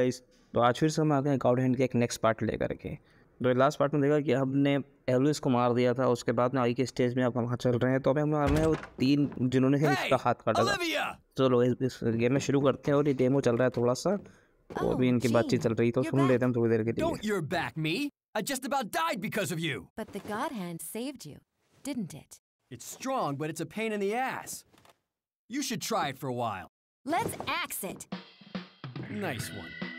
Guys. तो आज फिर से हम आ गए काउड हैंड के एक नेक्स्ट पार्ट लेकर के। तो लास्ट पार्ट में देखा कि हमने एल्विस को मार दिया था, उसके बाद में आगे के स्टेज में आप वहाँ चल रहे हैं। तो अभी हम मार रहे हैं वो तीन जिन्होंने इसका हाथ काटा था। चलो इस गेम में शुरू करते हैं। और ये डेमो चल रहा है थोड़ा सा, तो अभी इनकी बातचीत चल रही, तो सुन लेते हैं थोड़ी देर के लिए। I just about died because of you. But the God hand saved you, didn't it? It's strong, but it's a pain in the ass. You should try it for a while. Let's axe it. Nice one.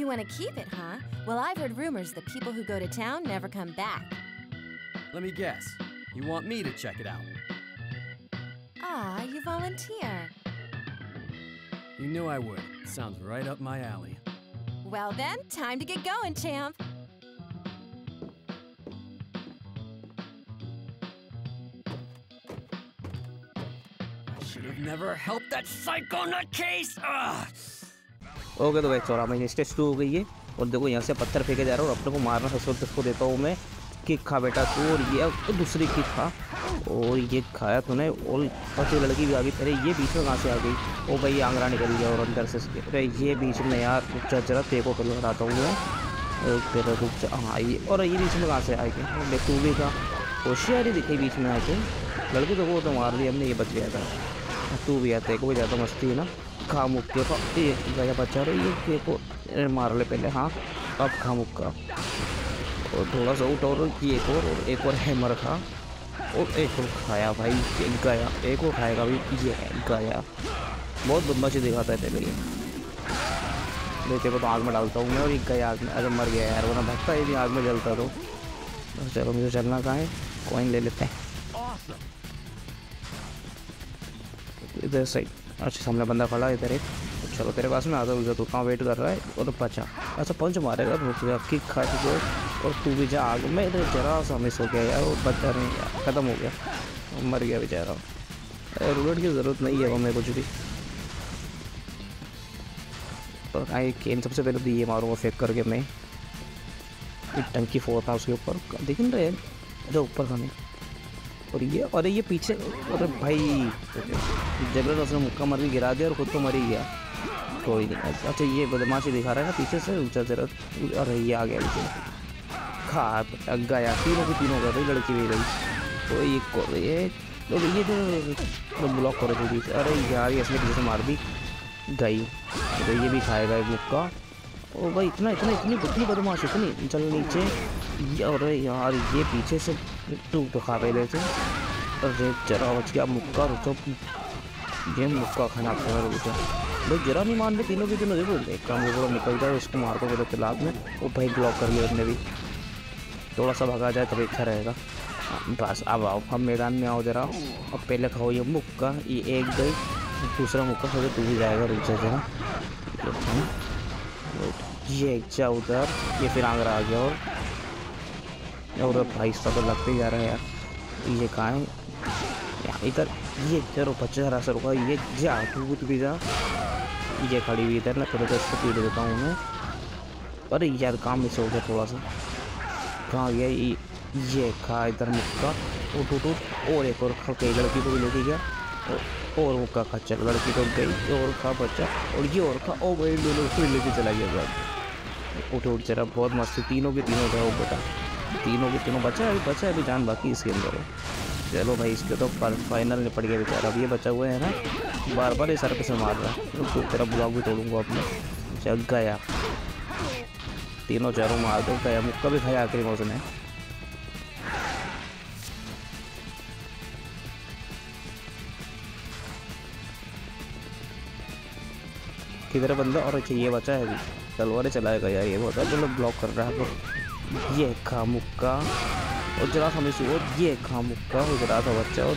You want to keep it, huh? Well, I've heard rumors that people who go to town never come back. Let me guess. You want me to check it out? Ah, you volunteer. You knew I would. Sounds right up my alley. Well then, time to get going, champ. I should have never helped that psycho nutcase. Okay, तो भाई चौरा महीने stage 2 हो गई है। और देखो यहाँ से पत्थर फेंके जा रहा हूँ, अपने को मारना सबसे पहले इसको देता हूँ मैं। किक खा बेटा तू, और ये दूसरी किक खा, और ये खाया तूने। और अच्छी लड़की भी आ गई। अरे ये बीच में कहाँ से आ गई? ओ भाई आंगरा निकल गया और अंदर से। अरे ये बीच में यार जरा देखो कल हटाता हूँ मैं तेरा रुक जा। हाँ ये, और ये बीच में कहाँ से आ गई? देख तू भी था, होशियारी दिखी बीच में आके। लड़की तो वो तो मार ली हमने, ये बच गया था। तू भी आते को ज़्यादा मस्ती है ना, खा मुक्के का गया बच्चा। ये को मार ले पहले, हाँ अब खा मुक्का। और थोड़ा सा उठ, और एक और हैमर खा, और एक और खाया भाई, एक गया, एक और खाएगा भाई, ये गया। बहुत बदमाशी दिखाता है तेरे लिए। देखते को तो आग में डालता हूँ मैं, और एक गया आग में। अरे मर गया यार, वरना भगता है, यदि आग में जलता तो। चलो मुझे चलना कहाँ है, कॉइन ले लेते हैं। इधर सही, अच्छा सामने बंदा खड़ा है इधर एक। चलो तेरे पास में आता हूँ, तो कहाँ वेट कर रहा है। और बचा, अच्छा पंच मारेगा आपकी खा के। और तू भी जा आग में, इधर जरा सा मिस हो गया यार, वो बच्चा नहीं गया, ख़त्म हो गया, मर गया बेचारा। रूलेट की ज़रूरत नहीं है हमें कुछ भी। और आई गेम सबसे पहले तो ये मारूंगा फेंक करके मैं। एक टंकी 4 था उसके ऊपर, दिख नहीं रहे जो ऊपर खाने। और ये, अरे ये पीछे, अरे भाई जबरदस्त उसने मुक्का मार के गिरा दिया और खुद तो मर ही गया। कोई नहीं, अच्छा ये बदमाशी दिखा रहा है ना पीछे से ऊँचा जरूरत। अरे ये आ गया पीछे, खा गया। तीनों की तीनों कर रही लड़की भी रही। तो ये कर रही है, तो ये जो ब्लॉक कर रही थी। अरे यार ये इसने किसी मार दी गई। तो ये भी खाएगा एक मुक्का। ओ भाई इतना इतना इतनी बुद्धि बदमाश इतनी चल नीचे। अरे यार ये पीछे से टूक तो खा पहले से। अरे जरा बच गया मुक्का, रुको ये मुक्का खाना पड़ा रुको भाई, जरा नहीं मान रहे तीनों की तीनों। देखो एक काम वो निकल जाए, उसको मार को बोलो तालाब में। वो भाई ब्लॉक कर लिया उसने भी, थोड़ा सा भगा जाए तभी अच्छा रहेगा। बस अब आओ, हम मैदान में आओ जरा। अब पहले खाओ ये मुक्का, ये एक गई, दूसरा मुक्का खा के तू भी जाएगा रुक जरा। ये एक जा उधर, ये फिर आंगरा आ गया। और भाई सब तो लगते ही जा रहे हैं यार। ये कहाँ है इधर? ये चलो बच्चा हरा सा रुका, ये जा तू भी जा। ये खड़ी हुई इधर ना, थोड़ा सा इसको पीट देता हूँ मैं। अरे यार काम इससे हो गया थोड़ा सा। कहाँ गया ये खा इधर मुक्का, और एक और खा गई लड़की को भी लेके गया। और मुक्का खा, चल लड़की को गई, और खा बच्चा, और ये और खा। ओ भाई दोनों उसको लेके चला गया भाई। उठ उठ चला, बहुत मस्त तीनों के तीनों का। वो बेटा तीनों के तीनों बचा है अभी, जान बाकी इसके अंदर है। चलो भाई इसके तो फाइनल निपट गया बेचारा। अब ये बचा हुआ है ना, बार बार ये सर पे से मार रहा है। तो तेरा ब्लॉक भी तोड़ूंगा अपने, चल गया तीनों चारों मार दो। गया मुक्का भी खाया आखिरी में उसने। किधर बंदा? और अच्छा ये बचा है अभी, तलवारें चलाएगा यार ये बहुत। चलो ब्लॉक कर रहा है तो ये खा मुक्का, और जरा हमें सुबह ये खा मुक्का हो जरा था बच्चा। और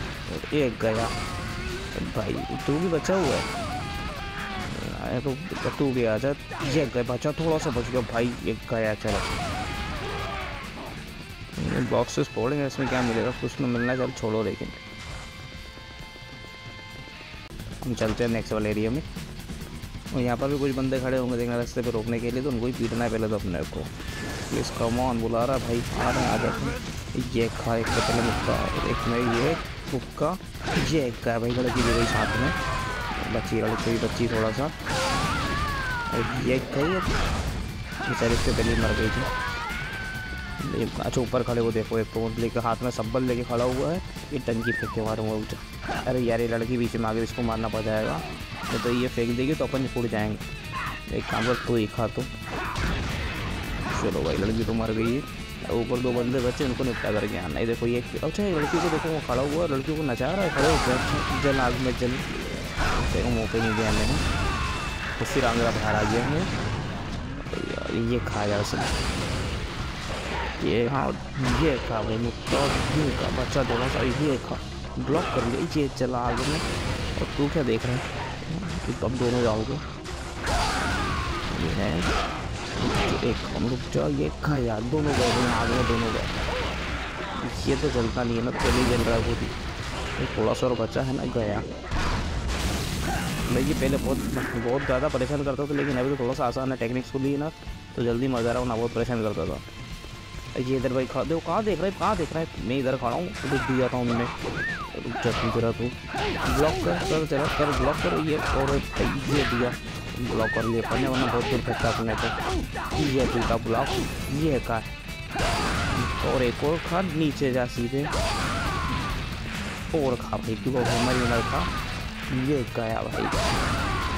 ये गया भाई, तू भी बचा हुआ है तो तू भी आ जा। ये गए बच्चा, थोड़ा सा बच गया भाई, ये गया। चलो बॉक्सेस फोड़ेंगे, इसमें क्या मिलेगा? कुछ ना मिलना। चल छोड़ो, लेकिन हम चलते हैं नेक्स्ट वाले एरिया में। और यहाँ पर भी कुछ बंदे खड़े होंगे देखना रास्ते पे रोकने के लिए, तो उनको ही पीटना है पहले तो अपने को। प्लीज़ कम ऑन, बुला रहा भाई, आ रहे हैं, आ जाते। ये खा एक पहले मुक्का, एक में ये मुक्का, ये एक का भाई लड़की भी गई साथ में। बच्ची लड़की, बच्ची थोड़ा सा और ये बेचारे इससे पहले मर गई थी। अच्छा ऊपर खड़े वो देखो, एक तो लेकर हाथ में सब्बल लेके खड़ा हुआ है, ये टंकी फेंक के मारूंगा ऊँचा। अरे यार ये लड़की बीच में आगे इसको मारना पड़ जाएगा, तो ये फेंक देगी तो अपन फूट जाएंगे। एक काम कर तू ही खा तो। चलो भाई लड़की तो मर गई है, ऊपर दो बंदे बचे उनको निपटा करके आना। ये देखो ये अच्छा ये लड़की को देखो वो खड़ा हुआ, लड़की को नचा रहा है खड़े होकर, जल आग में जल। देखो मुँह पे नहीं गया मैंने, उससे रांगड़ा बाहर आ गया हमें। ये खा गया उसने, ये हाँ ये खा भाई मुक्का का बच्चा दोनों सा, ये खा ब्लॉक कर लिया ये चला आग में। और तू क्या देख रहे हैं तब दोनों जाओगे, ये है एक हम रुक जाओ। ये खा यार दोनों गए आग में, दोनों गए। ये तो जलता नहीं है ना, पहले जल रहा है वो भी, थोड़ा सा और बचा है ना गया। मैं ये पहले बहुत ज़्यादा परेशान करता था, लेकिन अभी तो थोड़ा सा आसान है टेक्निक्स को लिए ना, तो जल्दी मर जा रहा हूँ ना, बहुत परेशान करता था। ये इधर भाई खा देखो, कहाँ देख रहा है कहाँ देख रहा है, मैं इधर खा रहा हूँ तो कुछ दिया था उनमें। रुक जाती जरा तू ब्लॉक कर जरा कर ब्लॉक कर, ये और ये दिया ब्लॉक कर लिए पड़ने वरना बहुत दूर फटता अपने को। ये टूटा ब्लॉक ये का और एक और खा नीचे जा सीधे और खा भाई तू हमारी उम्र का। ये गया भाई,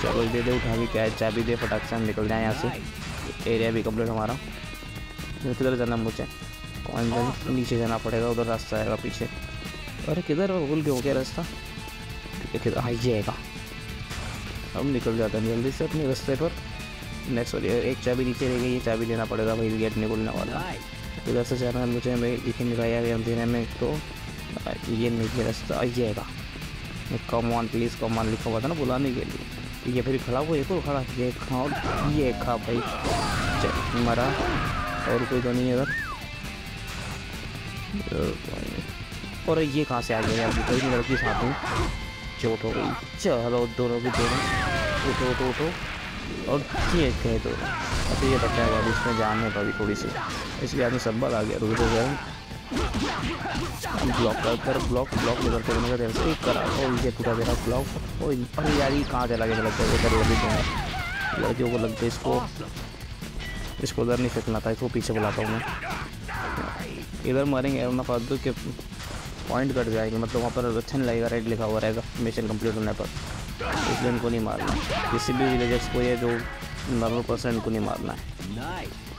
चलो दे दे उठा भी क्या है, चाबी दे फटाक से हम निकल जाए यहाँ से। एरिया भी कम्प्लीट हमारा, किधर जाना मुझे कौन नीचे जाना पड़ेगा, उधर रास्ता आएगा पीछे। अरे किधर भूल के हो गया रास्ता, किधर हाँ जाएगा। हम निकल जाते हैं जल्दी से अपने रास्ते पर। नेक्स्ट वाली एक चाबी नीचे रह गई, ये चाबी लेना पड़ेगा भाई, गेट नहीं खुलने वाला। उधर से जाना है मुझे, मैं लेकिन लगाया गया अंधेरे में तो ये नहीं रास्ता आइएगा। Come on please come on लिखा हुआ था ना बुलाने के लिए। ये फिर खड़ा हुआ एक और खड़ा, ये खाओ ये खा भाई मरा, और कोई तो नहीं है इधर। और ये कहाँ से आ गया कोई नहीं, लड़की साथ में चोट हो गई। चलो दोनों की दोनों उठो उठो उठो और ये कहे दो। अच्छा ये बच्चा है इसमें जान है कभी थोड़ी सी, इसलिए आदमी संभल आ गया। रुक रुक गए ब्लॉक कर ब्लॉक ब्लॉक लेकर करने का ध्यान से करा, और ये पूरा मेरा ब्लॉक। और यार ये कहाँ चला गया, लगता है इधर लगी जाए लड़कियों को लगता है। इसको उधर नहीं फेंकना था, इसको पीछे बुलाता हूँ मैं। इधर मरेंगे वरना फालतू के पॉइंट कट जाएगी, मतलब वहाँ पर अच्छा नहीं लगेगा, रेड लिखा हुआ रहेगा मिशन कंप्लीट होने पर, इसलिए इनको नहीं मारना। किसी भी विलेजर्स को या जो नॉर्मल पर्सन को नहीं मारना है।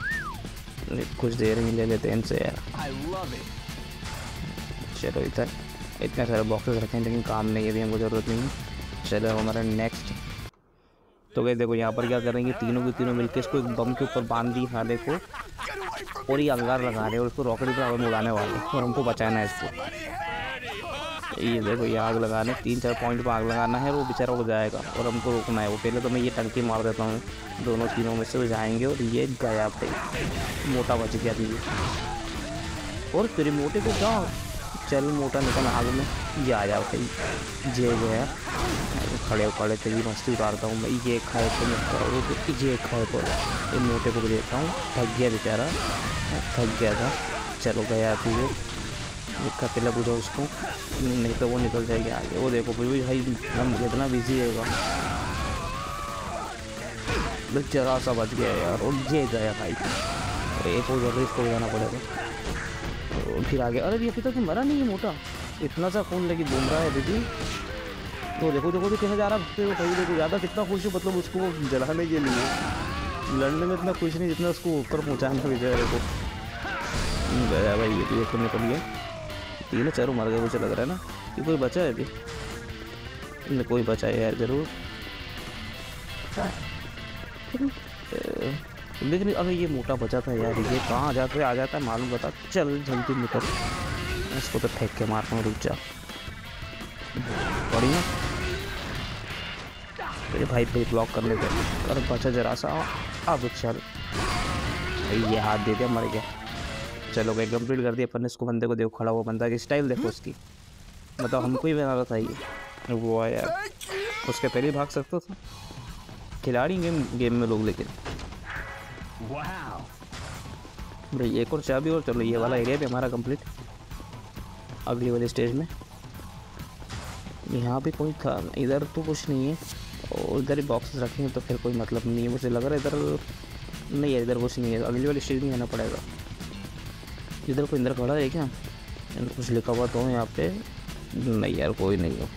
कुछ देर ही ले लेते हैं इनसे यार। चलो इधर इतने सारे बॉक्सेस रखे हैं लेकिन काम नहीं है, अभी हमको ज़रूरत नहीं है। चलो हमारा नेक्स्ट तो गए देखो यहाँ पर क्या करेंगे, तीनों के तीनों मिलकर इसको एक बम के ऊपर बांध दी हाँ देखो, और ये अंगार लगा रहे और उसको रॉकेट पर आग लगाने वाले और हमको बचाना है इसको। ये देखो ये आग लगाने 3-4 पॉइंट पर आग लगाना है, वो बेचारा हो जाएगा और हमको रोकना है। वो पहले तो मैं ये टंकी मार देता हूँ, दोनों तीनों में से वो जाएंगे। और ये गया पे मोटा बच गया थी और फिर मोटे को जाओ, चल मोटा निकल आग में ये आ जाओ भाई। जे गया खड़े खड़े थे, ये मस्ती उतारता हूँ मैं। ये खाए तो मैं ये खाए तो ये मोटे को भी देता हूँ, थक गया बेचारा थक गया था। चलो गया थी वो इसका पहले बुझाओ उसको, नहीं तो वो निकल जाएगी आगे। वो देखो फिर भी भाई इतना बिजी रहेगा, बेचारा सा बच गया यार। और ये गया भाई, अरे एक और इसको जाना पड़ेगा फिर आगे। अरे ये फिर तो मरा नहीं है मोटा, इतना सा खून लेके घूम रहा है दीदी। तो देखो देखो तो कैसे जा रहा है भाई, देखो ज़्यादा कितना खुश है, मतलब उसको जलाने के लिए लड़ने में इतना खुश नहीं जितना उसको ऊपर पहुँचाना है बेचारे को। गया भाई ये तो निकल गया, तीनों चारों मर गए मुझे लग रहा है ना। कि कोई बचा है अभी, कोई बचा है यार जरूर। लेकिन अगर ये मोटा बचा था यार, ये कहाँ आ जाता है मालूम बता। चल जल्दी निकल, इसको तो फेंक के मारता हूँ रुक जा। बढ़िया मेरे भाई पे ब्लॉक कर लेते, अरे बचा जरा सा। अब चल ये हाथ दे दिया मर गया। चलो गए कंप्लीट कर दिया अपन इसको। बंदे को देखो खड़ा हुआ बंदा की स्टाइल देखो उसकी, मतलब हमको ही बना रहा था ये वो यार। उसके पहले भाग सकता था खिलाड़ी गेम में लोग, लेकिन भाई एक और चाबी और। चलो ये वाला एरिया भी हमारा कंप्लीट। अगली वाले स्टेज में यहाँ पे कोई था, इधर तो कुछ नहीं है। और इधर ही बॉक्सेस रखेंगे तो फिर कोई मतलब नहीं है। मुझे लग रहा है इधर नहीं है, इधर कुछ नहीं है। अगली वाली स्टेज में आना पड़ेगा। इधर कोई अंदर खड़ा है क्या? कुछ लिखा हुआ तो यहाँ पे नहीं यार, कोई नहीं हो।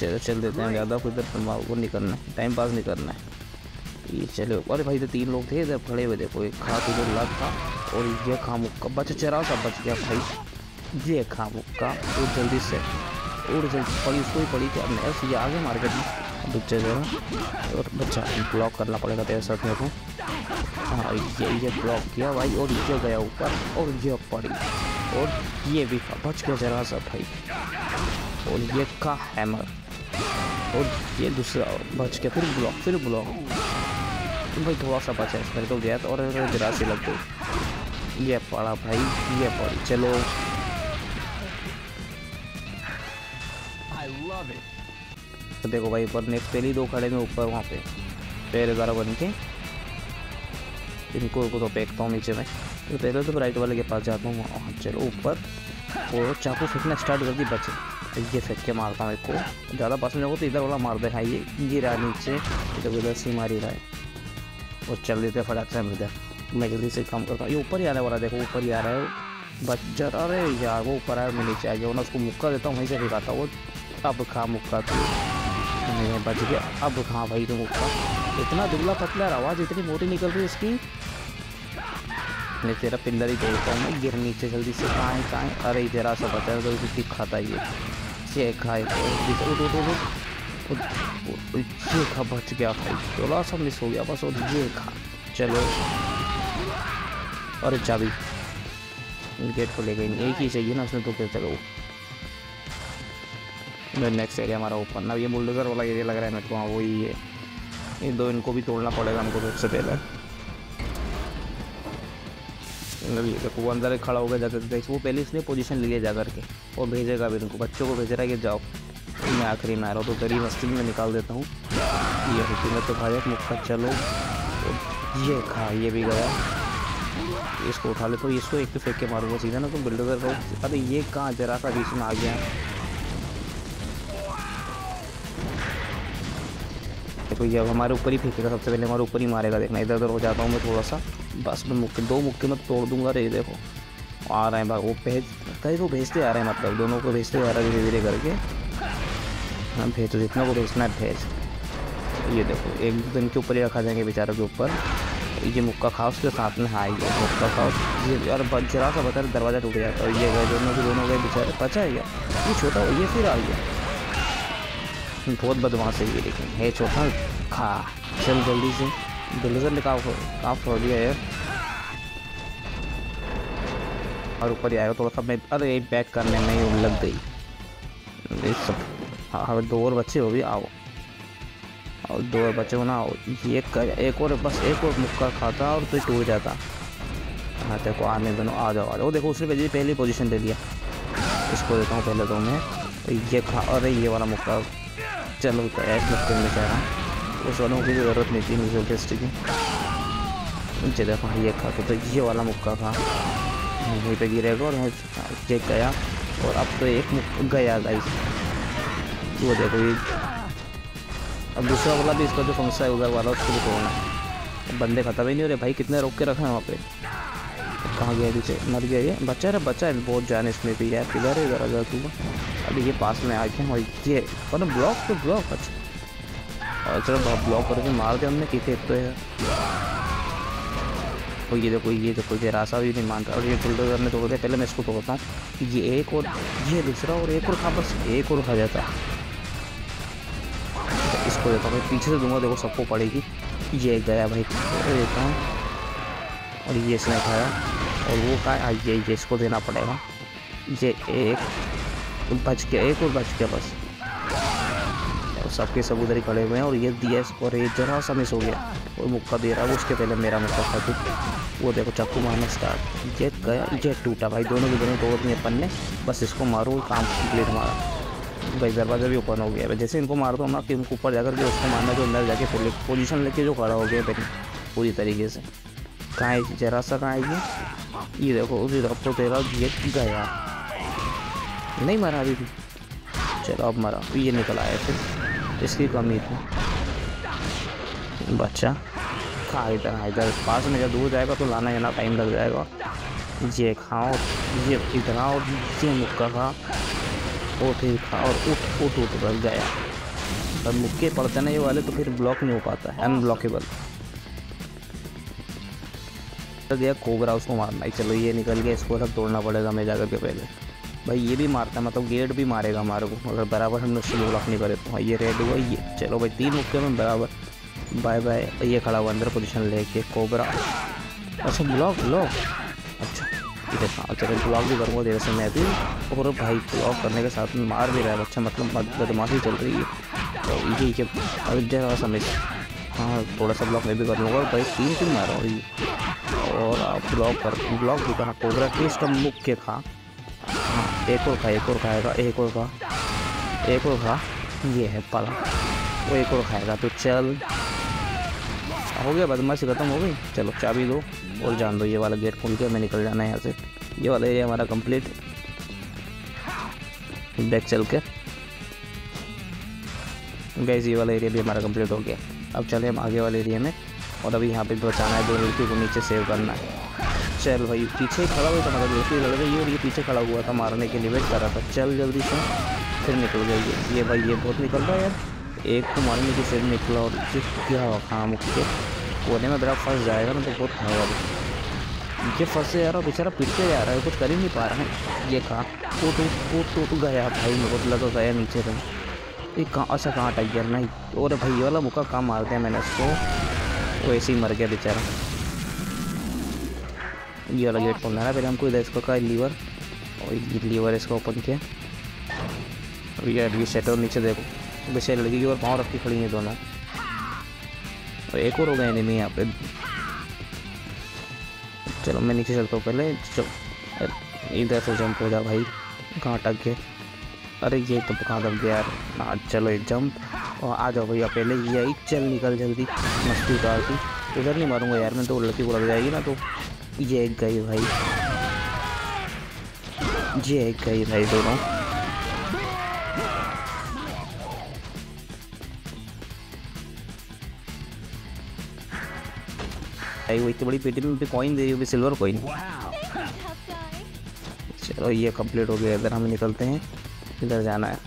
चलो चल देते हैं, ज़्यादा कोई इधर वो नहीं करना है, टाइम पास नहीं करना है। ये चलो, अरे भाई इधर तीन लोग थे इधर खड़े हुए, देखो एक खा तो इधर लग था और ये खा मुक्का बच चरा सा बच गया भाई, ये खा मुक्का। और जल्दी से और जल्दी पड़ी उसको ही पड़ी क्या नहीं, ऐसे आगे मार्केट में बच्चे जो है और बच्चा ब्लॉक करना पड़ेगा तेरे साथ मेरे को। हाँ ये ब्लॉक किया भाई और ये गया ऊपर और ये पड़ी और ये भी खा बच गया जरा सा भाई और ये का हैमर और ये दूसरा और बच गया, फिर ब्लॉक भाई थोड़ा सा बचा इस पर तो गया और जरा सी लग गई, ये पड़ा भाई ये पड़ी। चलो तो देखो भाई ऊपर नेक्स्ट पहले दो खड़े में ऊपर वहाँ पे पैर 11 बन के इनको तो फेंकता हूँ नीचे में, तो पहले तो राइट वाले के पास जाता हूँ। वहाँ चलो ऊपर और चाकू फेंकना स्टार्ट कर दी बचे, ये फेंक के मारता हूँ इसको, ज़्यादा पास में जाओ तो इधर वाला मार दे। हाँ ये रहा नीचे, तो इधर से मारी रहा है और चल देते फटाक से। हम इधर मैं जल्दी से काम करता हूँ, ये ऊपर ही आने वाला, देखो ऊपर ही आ रहा है बच जा रहा है यार, वो ऊपर आया मैं नीचे आ गया वरना उसको मुक्का देता हूँ वहीं से दिखाता हूँ। अब खा मुक्का तो नहीं बच गया, अब खा भाई तो मुक्का इतना दुबला पतला, आवाज़ इतनी मोटी निकल रही है इसकी, नहीं तेरा पिंडर ही तोड़ता हूँ मैं। गिर नीचे जल्दी से, कहाँ कहाँ, अरे जरा सा बचा है तो इसी खाता ही है, खाए ये खा बच गया भाई, थोड़ा सा मिस हो गया बस। और ये खा चलो, अरे चाबी गेट को ले गई, एक ही चाहिए ना उसने तो क्या। चलो नेक्स्ट एरिया हमारा ओपन ना, ये बुलडोजर वाला एरिया लग रहा है मेरे को। हाँ वही है, ये दो इनको भी तोड़ना पड़ेगा हमको सबसे पहले। देखो वो अंदर खड़ा हो गया जाकर, देखो वो पहले इसने पोजीशन ले लिया जा करके और भेजेगा भी इनको, बच्चों को भेज रहा है कि जाओ। मैं आखिरी में आ रहा हूँ तो गरीब हस्ती में निकाल देता हूँ, ये हस्ती में तो खा जाए मुक्का। चलो ये खा, ये भी गया, इसको उठा लेता हूँ, इसको एक फेंक के मारूंगा सीधा ना तो बिल्डोजर का। अरे ये कहाँ जरा सा बीच में आ गया, तो ये हमारे ऊपर ही फेंकेगा सबसे पहले, हमारे ऊपर ही मारेगा। देखना इधर उधर हो जाता हूँ मैं थोड़ा सा, बस मैं मुक्के दो मुक्के में तोड़ दूंगा। अरे देखो आ रहे हैं भाई, वो कहीं वो भेजते आ रहे हैं, मतलब दोनों को भेजते आ रहा है धीरे धीरे करके। हाँ भेजो जितना को भेजना है भेज। ये देखो एक दो दिन के ऊपर ही रखा जाएंगे बेचारों के ऊपर, ये मुक्का खाओ उसके साथ में। हाँ ये मुक्का खाओ, ये और जरा सा बता दरवाज़ा टूट जाता है, ये गए दोनों के दोनों गए बेचारे, बचा है ये छोटा, ये फिर आ गया बहुत बदमाश है ये, लेकिन है चौथा खा। चल जल्दी से बिल्डर निकाल हो गया यार, और ऊपर ही आएगा थोड़ा सा मैं, अरे पैक करने में ही लग गई सब। हाँ दो और बच्चे हो भी आओ, और दो और बच्चे हो ना आओ, एक और बस एक और मुक्का खाता और तो टूट जाता। हाँ देखो आने दोनों आ जाओ आ जाओ, देखो उसने पहले पहली पोजीशन दे दिया, इसको देता हूँ पहले तो मैं, ये खा, अरे ये वाला मुक्का। चलो ऐश मुक्के में कह रहा हूँ, उस वालों की ज़रूरत नहीं थी मुझे टेस्ट की, उनसे देखा ये खा के तो ये वाला मुक्का खा वहीं पे गिरेगा और ये गया और अब तो एक गया गाइस। वो देखो ये अब दूसरा वाला भी, इसका जो फंक्शन है उधर वाला उसको भी तोड़ना है। बंदे खत्म ही नहीं हो रहे भाई, कितने रोक के रखा है वहाँ पे। कहाँ गया पीछे, मर गया ये बच्चा, अरे बच्चा बहुत जान इसमें भी यार, किधर है ज़रा तू। अभी ये पास में आ गया और ये पर ब्लॉक तो ब्लॉक, अच्छा और चलो ब्लॉक करके मार दिया हमने किसी एक तो यार। और ये देखो ये देखो ये रास्ता भी नहीं मानता, और ये बुलडोजर ने तोड़ दिया। पहले मैं इसको तोड़ता हूँ, ये एक और ये दूसरा और एक और खा, बस एक और खा जाता है। इसको देता हूँ पीछे से दूंगा, देखो सबको पड़ेगी। ये गया भाई देता हूँ, और ये इसने खाया और वो खाया, ये इसको देना पड़ेगा। ये एक बच गया, एक और बच गया बस, और सबके सब उधर ही खड़े हुए हैं। और ये दिया इसको, और ये जरा सा मिस हो गया, और मुक्का दे रहा है उसके पहले मेरा मुक्का खा के। वो देखो चाकू मारना स्टार्ट, ये गया ये टूटा भाई, दोनों के दोनों तोड़ दिए अपन ने। बस इसको मारो, काम कंप्लीट हमारा भाई। दरवाज़ा भी ओपन हो गया है, जैसे इनको मार दो ना कि इनको ऊपर जाकर के उसको मारना, जो अंदर जाके पोजीशन लेके जो खड़ा हो गया पूरी तरीके से। कहाँ जरा सा कहाँ ये देखो उसी तरफ तो तेरा ये गया, नहीं मरा अभी भी। चलो अब मरा, ये निकल आया फिर इसकी कमी थी। बच्चा खा इधर पास में जब दूर जाएगा तो लाना जाना टाइम लग जाएगा। ये खाओ, ये इतना, और ये मुक्का खा, और फिर खा, और उठ उठ उठ लग गया। पर मुक्के पड़ते ना ये वाले तो फिर ब्लॉक नहीं हो पाता है, अनब्लॉकेबल। गया कोबरा, उसको मारना है। चलो ये निकल गया, इसको सब तोड़ना पड़ेगा हमें जाकर के। पहले भाई ये भी मारता है, मतलब गेट भी मारेगा हमारे को अगर बराबर हमने उससे ब्लॉक नहीं करे तो। ये रेड हुआ, ये चलो भाई 3 मुक्के में बराबर। Bye bye. ये खड़ा हुआ अंदर पोजीशन लेके कोबरा। अच्छा ब्लॉक ब्लॉक, अच्छा इधर हाँ, अच्छा ब्लॉक भी करूँगा देर से मैं भी। और भाई ब्लॉक करने के साथ में मार भी रहा है बच्चा, मतलब बदमाशी चल रही है। तो यही अब जरा समझ हाँ, थोड़ा सा ब्लॉक मैं भी कर लूँगा। भाई 3 मारा और आप ब्लॉक कर ब्लॉक भी कहा कोबरा के इसका मुक्के खा। हाँ एक और खा, एक और खाएगा, एक और खा, एक और खा। ये है पला, वो एक और खाएगा तो चल हो गया, बदमाशी खत्म हो गई। चलो चाबी दो और जान दो, ये वाला गेट खोल के हमें निकल जाना है यहाँ से। ये वाला एरिया हमारा कंप्लीट। बैक चल के गैस ये वाला एरिया भी हमारा कंप्लीट हो गया। अब चले हम आगे वाले एरिया में, और अभी यहाँ पे बचाना है 2 लड़की को, नीचे सेव करना है। चल भाई पीछे खड़ा हुआ था, मतलब लड़की लड़ गई और ये पीछे खड़ा हुआ था मारने के लिए, वेट कर रहा था। चल जल्दी से फिर निकल गई। ये भाई ये बहुत निकल रहा है यार, एक को मारने की फिर निकला और क्या हुआ खाम के कोने में मेरा फंस जाएगा ना तो बहुत खराब। ये फंसे यार और बेचारा पीटते जा रहा है, कुछ कर ही नहीं पा रहा है। ये कहाँ टूट गया भाई, मतलब लगा गया नीचे से। ये कहाँ अच्छा कहाँ टाइगर नहीं, और भाई ये वाला मुक्का काम मार दिया मैंने उसको, तो ऐसे ही मर गया बेचारा। ये वाला गेट खोलना है पहले हमको, इधर इसको का लीवर, और ये लीवर इसको ओपन किया। अभी यार ये शटर नीचे देखो, बेचारी लड़की की और पाँव रख के खड़ी है दोनों, और एक और हो गए एनिमी यहाँ पे। चलो मैं नीचे चलता हूँ पहले। चलो इधर से जंप हो जा भाई, कहाँ टक गए? अरे ये तो कहाँ दब गया यार ना। चलो एक जंप और आ जाओ भैया पहले, यही चल निकल जल्दी मस्ती उतार की। उधर नहीं मारूंगा यार मैं तो, लड़की को लग जाएगी ना तो। ये एक गई भाई, ये एक गई भाई, दोनों भाई। वो इतनी बड़ी पेटी में कॉइन दे रही, सिल्वर कॉइन। चलो ये कंप्लीट हो गया, इधर हम निकलते हैं, इधर जाना है।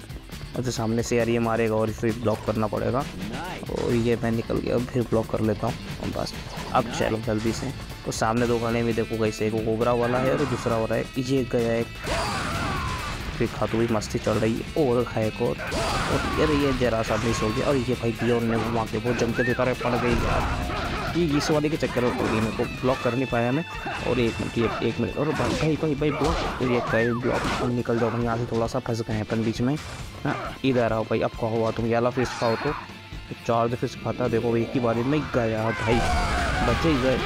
और तो सामने से यार ये मारेगा और फिर ब्लॉक करना पड़ेगा, और ये मैं निकल गया फिर ब्लॉक कर लेता हूँ बस। अब चलो जल्दी से, और सामने 2 खाने में देखो कैसे, एक कोबरा वाला है और दूसरा हो रहा है ये गया एक। फिर खातू भी मस्ती चल रही है, और खाए को और यार ये जरा सा मिस हो गया। और ये भाई दिया उन्होंने घुमा के बहुत जम के देखा रहा, पड़ गई यार। ये इस वाले के चक्कर में पड़ गई, मेरे को ब्लॉक कर नहीं पाया मैं। और 1 मिनट और भाई भाई भाई भाई ब्लॉक, ये कई ब्लॉक निकल जाओ यहाँ से, थोड़ा सा फंस गए हैं अपन बीच में। हाँ इधर आओ भाई, अब कहो हुआ तुम याला फिश खाओ तो चार्ज फिश खाता। देखो एक ही बारी में गया भाई, बचे गए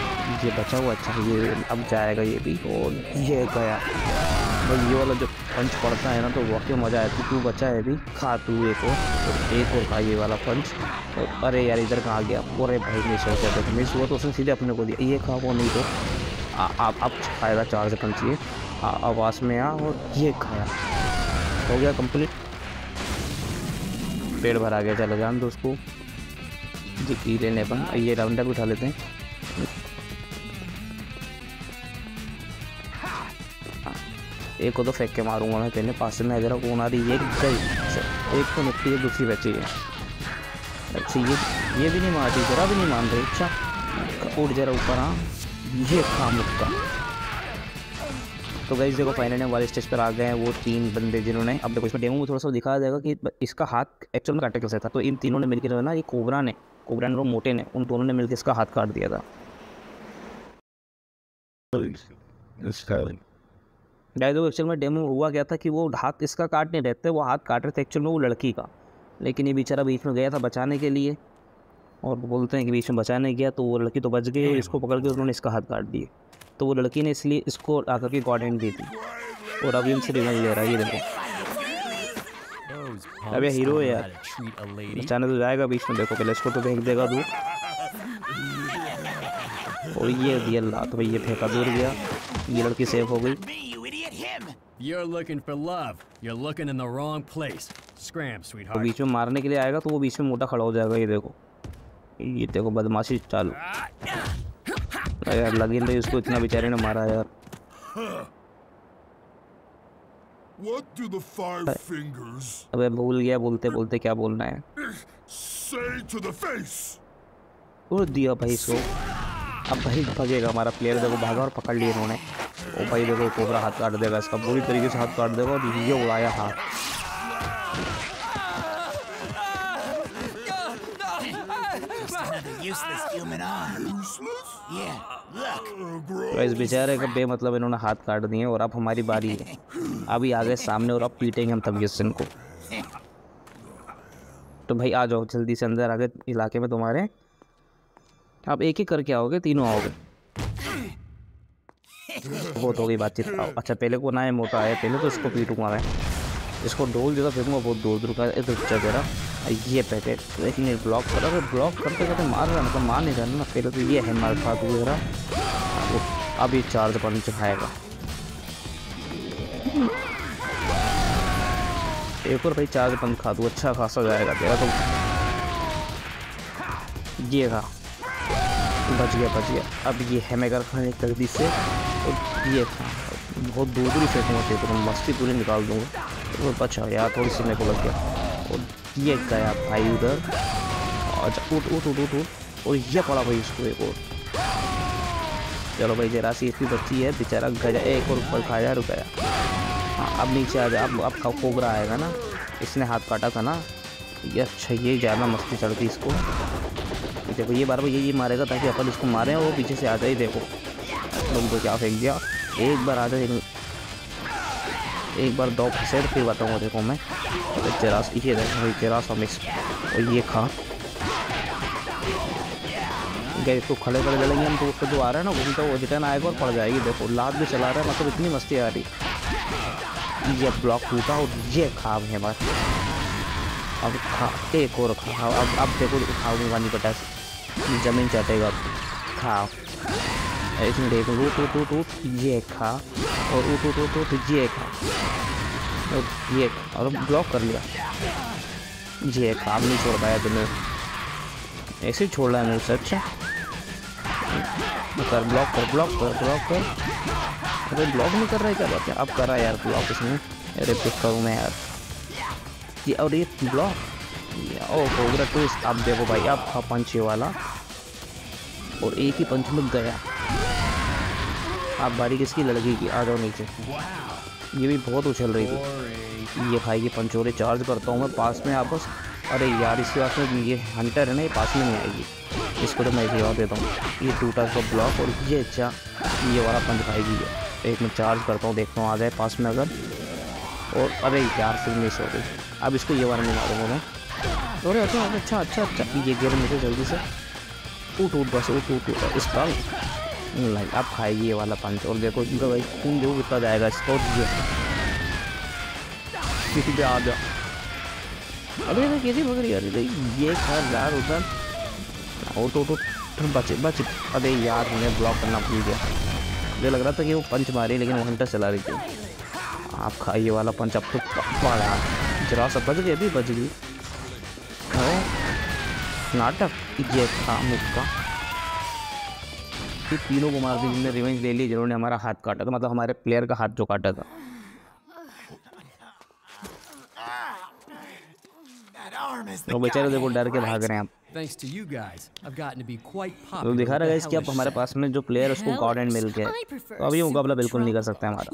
ये बचा हुआ। अच्छा ये अब जाएगा ये भी, और ये गया भाई। ये वाला जो पंच पड़ता है ना तो वाकई मज़ा आया। तू बचा है भी, खा तू एक और खा ये वाला पंच। और अरे यार इधर कहाँ गया? अरे भाई मिस हो गया, मिस हुआ तो उसने सीधे अपने को दिया। ये खा वो नहीं तो आप खाएगा चार्ज पंच। ये आवास में आ, और ये खाया। हो गया कंप्लीट, पेड़ भर आ गया। चलो जान दो उसको, ये की लेने अपन। ये राउंड अप उठा लेते हैं। एक को तो फेंक के मारूंगा मैं पहले, पास में जरा कौन आ रही है। गई एक तो निकली है, दूसरी बची है। अच्छा ये भी नहीं मार रही, जरा भी नहीं मान रही। अच्छा उठ जरा ऊपर। हाँ ये खा मुक्का। तो गाइस देखो फाइनली वाले स्टेज पर आ गए हैं वो 3 बंदे जिन्होंने, अब देखो इसमें डेमो में थोड़ा सा दिखाया जाएगा कि इसका हाथ एक्चुअल में काटे कैसे था। तो इन तीनों ने मिलकर जो है ना, ये कोबरा ने और मोटे ने, उन दोनों ने मिलकर इसका हाथ काट दिया था। गाइस देखो एक्चुअल में डेमो हुआ क्या था कि वो हाथ इसका काट नहीं रहते, वो हाथ काट रहे थे एक्चुअल में वो लड़की का। लेकिन ये बेचारा बीच में गया था बचाने के लिए, और बोलते हैं कि बीच में बचाने गया तो वो लड़की तो बच गई, इसको पकड़ के उन्होंने इसका हाथ काट दिए। तो वो लड़की ने इसलिए इसको आकर के गॉड हैंड दी थी, और अभी हमसे रिवेंज ले रहा है। ये देखो अब ये हीरो है यार, अचानक तो जाएगा बीच में। देखो पहले इसको तो फेंक देगा दूर, और ये दिया ला तो भाई ये फेंका दूर गया। ये लड़की सेफ हो गई। तो बीच में मारने के लिए आएगा तो वो बीच में मोटा खड़ा हो जाएगा। ये देखो बदमाशी चालू। यार लगी नहीं उसको, इतना बेचारे ने मारा यार। अबे भूल गया बोलते बोलते क्या बोलना है। उड़ दिया भाई इसको। अब भाई भागेगा हमारा प्लेयर, देखो भागा और पकड़ लिए इन्होंने। ओ भाई देखो कोबरा हाथ काट देगा इसका, पूरी तरीके से हाथ काट देगा। और ये उड़ाया हाथ। इस बेचारे का बेमतलब इन्होंने हाथ काट दिए। और अब हमारी बारी है, अभी आ गए सामने और अब पीटेंगे हम तबीयसन को। तो भाई आ जाओ जल्दी से, अंदर आ गए इलाके में तुम्हारे। आप एक ही करके आओगे, तीनों आओगे। बहुत हो गई बातचीत। अच्छा पहले को ना मोटा आया, पहले तो इसको पीटू मारा है। इसको डोल जगह फेंकूंगा बहुत दूर दूर का। जरा ये पैकेट तो एक मिनट ब्लॉक करा, फिर ब्लॉक करते करते मार रहा, मतलब मार नहीं रहा ना। पहले तो ये है मार खा तू जरा। अभी चार्ज पानी चढ़ाएगा एक और भाई, चार्ज पंख खा दू अच्छा खासा जाएगा तेरा तो। ये था बच गया बच गया। अब ये हैमेगर खाने की तकदीर से, और ये था बहुत दूर दूर फेंकूंगा तेरे को, मस्ती पूरी निकाल दूंगा। वो बचा यार थोड़ी सी मेरे को लग गया। और ये गया भाई उधर। अच्छा उठ उठ उठ उठ उठ। और ये पड़ा भाई इसको एक और। चलो भाई जरा सी इसकी बच्ची है बेचारा गया, एक और ऊपर खाया रुकाया। हाँ अब नीचे आ जा। अब का कोबरा आएगा ना, इसने हाथ काटा था ना। ये अच्छा ये ज़्यादा मस्ती चढ़ती इसको। देखो ये बार बार ये मारेगा ताकि अपन इसको मारें। वो पीछे से आता ही देखो लोग क्या फेंक दिया। एक बार आता एक बार दो फंसे फिर बताऊँगा। देखो मैं तेरास, ये देखो तेरास मिक्स। और ये खा गए तो खड़े खड़े जलेंगे हम। तो उसको जो आ रहा है ना घूमता वो रिटर्न आएगा और पड़ जाएगी। देखो लात भी चला रहा है, मतलब इतनी मस्ती आ रही। ये ब्लॉक टूटा और ये खा है बस। अब खा एक और खा। अब देखो खाओगे पानी पटा जमीन चटेगा। खा एक मिनट एक रूट रूट रूट रूट। ये खा और उठ उठ उठ उठ। ये खा और ये खा और ब्लॉक कर लिया। ये खा अब नहीं छोड़ पाया तुमने, ऐसे ही छोड़ रहा है मेरे से। अच्छा कर ब्लॉक कर ब्लॉक कर ब्लॉक कर। अरे ब्लॉक नहीं कर रहा है क्या बात है। अब करा यार ब्लॉक इसमें। अरे पिक करूँ मैं यार ये। और ये ब्लॉक ओबरा ट्विस्ट। आप देखो भाई आप खा पंच वाला और एक ही पंच में गया। आप बारी किसकी लड़की की। आ जाओ नीचे। ये भी बहुत उछल रही थी। ये भाई ये पंचोरे चार्ज करता हूँ मैं पास में आपस। अरे यार इसके पास में ये हंटर है ना, ये पास में नहीं आएगी। इसको तो मैं एक और देता हूँ। ये टूटा इसका ब्लॉक। और ये अच्छा ये वाला पंच खाएगी। एक मैं चार्ज करता हूँ, देखता हूँ आ जाए पास में अगर। और अरे यार फिर मिस हो गई। अब इसको ये वाला नहीं मारूंगा मैं। अरे अच्छा अच्छा अच्छा ये गिर मुझे जल्दी से। टूट उठ बस उठ टूट इस पर नहीं। अब खाएगी ये वाला पंच। और देखो इनका भाई खून देखो कितना जाएगा इसको। ये आ जा। अरे कैसी पकड़ी यार ये खा यार उधर। और तो बचे बचे। अरे यार उन्हें ब्लॉक करना भूल गया। मुझे लग रहा था कि वो पंच मारी लेकिन वो घंटा चला रही थी। आप खा ये वाला पंच। अब तो पड़ा जरा सा बच गई। अभी बच गई नाटक। ये खा मुक्का। तीनों को मार दी जिन्होंने रिवेंज ले ली, जिन्होंने हमारा हाथ काटा था, मतलब हमारे प्लेयर का हाथ जो काटा था। तो बेचारे देखो डर के भाग रहे हैं। तो दिखा रहा है कि अब हमारे पास में जो प्लेयर उसको गॉड हैंड मिल गया, तो अब ये मुकाबला बिल्कुल नहीं कर सकते हमारा।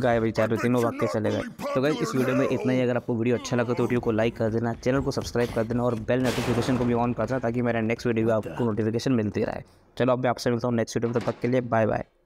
गाय बेचारे तीनों भाग के चले गए। तो गाइस इस वीडियो में इतना ही। अगर आपको वीडियो अच्छा लगा तो वीडियो को लाइक कर देना, चैनल को सब्सक्राइब कर देना और बेल नोटिफिकेशन को भी ऑन कर देना ताकि मेरा नेक्स्ट वीडियो आपको नोटिफिकेशन मिलती रहे। चलो अब मैं आपसे मिलता हूँ नेक्स्ट वीडियो में। तब तक के लिए बाय बाय।